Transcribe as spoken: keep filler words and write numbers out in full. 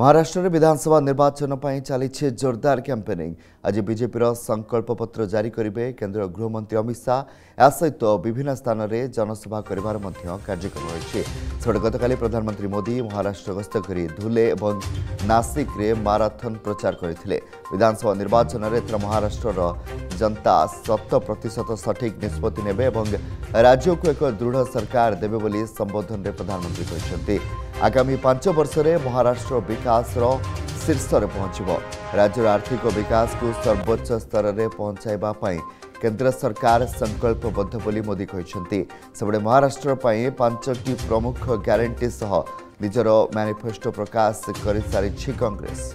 महाराष्ट्र विधानसभा निर्वाचन पर चली जोरदार कैंपेनिंग। आज बीजेपी संकल्प पत्र जारी करेंगे केंद्र गृहमंत्री अमित शाह। सहित विभिन्न स्थान में जनसभा करार कार्यक्रम रही। सेपटे गतकाली प्रधानमंत्री मोदी महाराष्ट्र गस्त कर धुले और नासिक में माराथन प्रचार करते। विधानसभा निर्वाचन में एथर महाराष्ट्र जनता शत प्रतिशत सठिक निष्पत्ति नेबे और राज्य को एक दृढ़ सरकार देवे संबोधन में प्रधानमंत्री कहते। आगामी पांच वर्ष में महाराष्ट्र विकास शीर्ष में पहुंच। राज्य आर्थिक विकास को सर्वोच्च स्तर में पहुंचाइबा पाई केंद्र सरकार संकल्पबद्ध बोली मोदी कहते। सेपटे महाराष्ट्र पर पांचटी प्रमुख ग्यारंटी सह निजर मैनिफेस्टो प्रकाश कर सारी कांग्रेस।